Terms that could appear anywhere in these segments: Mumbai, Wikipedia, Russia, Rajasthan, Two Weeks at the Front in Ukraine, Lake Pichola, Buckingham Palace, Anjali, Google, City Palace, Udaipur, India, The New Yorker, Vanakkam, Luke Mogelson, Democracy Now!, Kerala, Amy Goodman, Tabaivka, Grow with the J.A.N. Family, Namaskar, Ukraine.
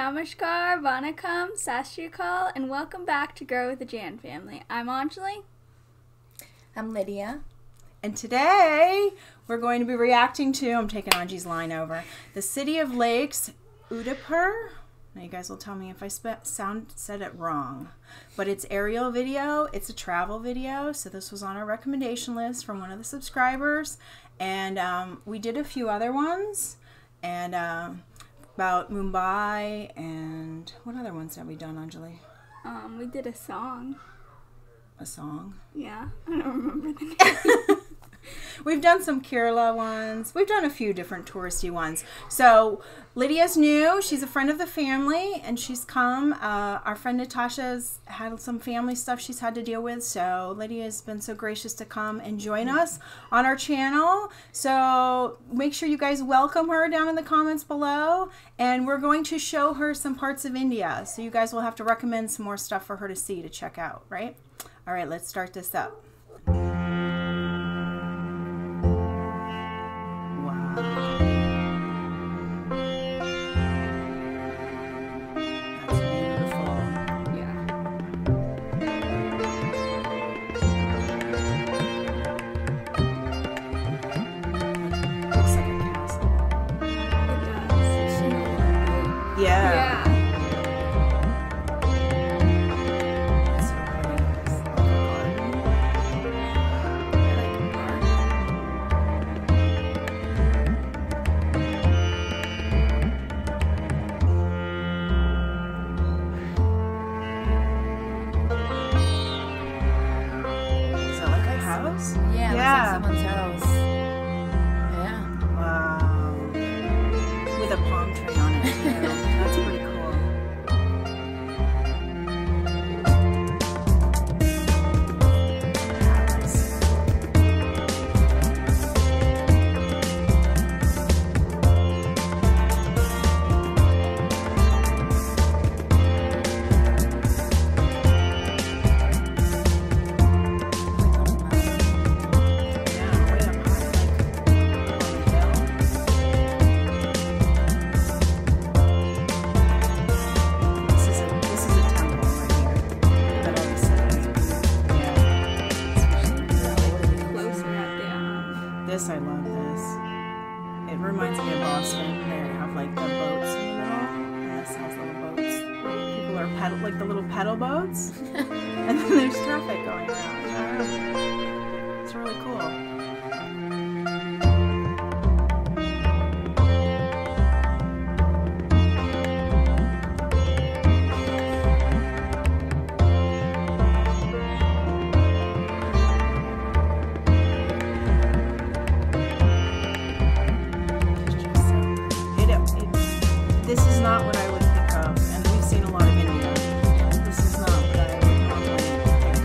Namaskar, Vanakkam, Sastrikal, and welcome back to Grow with the Jan Family. I'm Anjali. I'm Lydia. And today we're going to be reacting to, I'm taking Anji's line over, the City of Lakes, Udaipur. Now you guys will tell me if I said it wrong, but it's aerial video. It's a travel video. So this was on our recommendation list from one of the subscribers, and we did a few other ones, and about Mumbai, and what other ones have we done, Anjali? We did a song. A song? Yeah, I don't remember the name. We've done some Kerala ones. We've done a few different touristy ones. So Lydia's new. She's a friend of the family, and she's come. Our friend Natasha's had some family stuff she's had to deal with. So Lydia's been so gracious to come and join us on our channel. So make sure you guys welcome her down in the comments below. And we're going to show her some parts of India. So you guys will have to recommend some more stuff for her to see, to check out, right? All right, let's start this up. Yeah, it looks like someone's house. Yeah. Wow. With a palm tree on it, too. That's pretty I love this. It reminds me of Boston, where they have like the boats in the middle. And this has little boats. People are like the little pedal boats. And then there's traffic going around. It's really cool. What I would pick up, and we've seen a lot of India. This is not what I would normally pick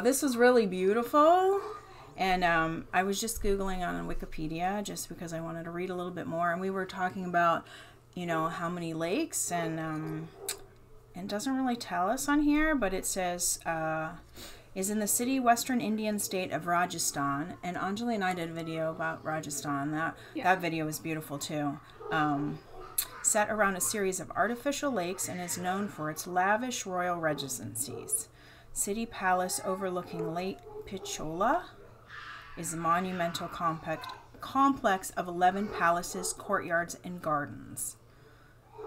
So this is really beautiful. And I was just Googling on Wikipedia just because I wanted to read a little bit more. And we were talking about, you know, how many lakes, and it doesn't really tell us on here, but it says, is in the city, western Indian state of Rajasthan. And Anjali and I did a video about Rajasthan. That video was beautiful too. Set around a series of artificial lakes and is known for its lavish royal residences. City Palace overlooking Lake Pichola is a monumental complex of 11 palaces, courtyards, and gardens.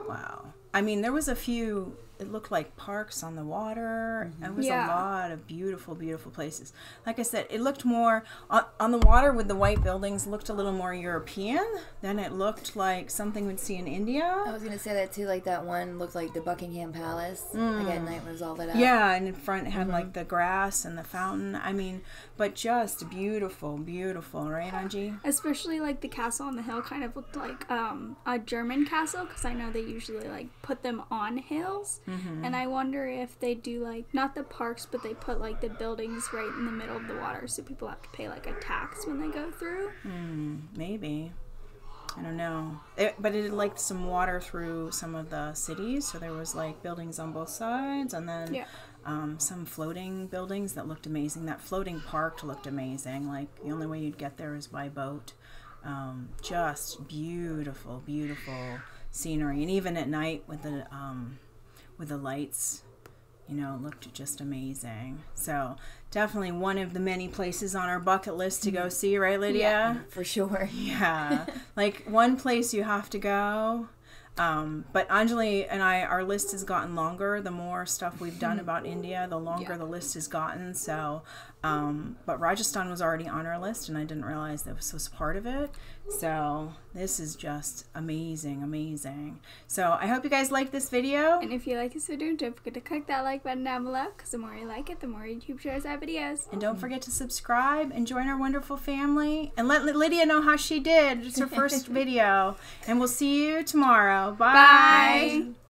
Wow. I mean, there was a few, it looked like parks on the water. Mm-hmm. It was a lot of beautiful, beautiful places. Like I said, it looked more, on the water with the white buildings, looked a little more European than it looked like something we'd see in India. I was going to say that too, like that one looked like the Buckingham Palace. Mm. Like at night was all that up. Yeah, and in front it had like the grass and the fountain. I mean, but just beautiful, beautiful, right, Anji? Especially like the castle on the hill kind of looked like a German castle, because I know they usually like put them on hills, and I wonder if they do like not the parks, but they put like the buildings right in the middle of the water, so people have to pay like a tax when they go through. Maybe, I don't know. But it like some water through some of the cities, so there was like buildings on both sides, and then some floating buildings that looked amazing. That floating park looked amazing. Like the only way you'd get there is by boat. Just beautiful, beautiful scenery, and even at night with the lights, you know, it looked just amazing. So definitely one of the many places on our bucket list to go see, right, Lydia? Yeah, for sure. Yeah, like one place you have to go. But Anjali and I, our list has gotten longer. The more stuff we've done about India, the longer the list has gotten. So, but Rajasthan was already on our list, and I didn't realize that this was part of it. So this is just amazing, amazing. So I hope you guys like this video. And if you like this video, don't forget to click that like button down below, because the more you like it, the more YouTube shares our videos. And don't forget to subscribe and join our wonderful family. And let Lydia know how she did. It's her first video. And we'll see you tomorrow. Bye. Bye.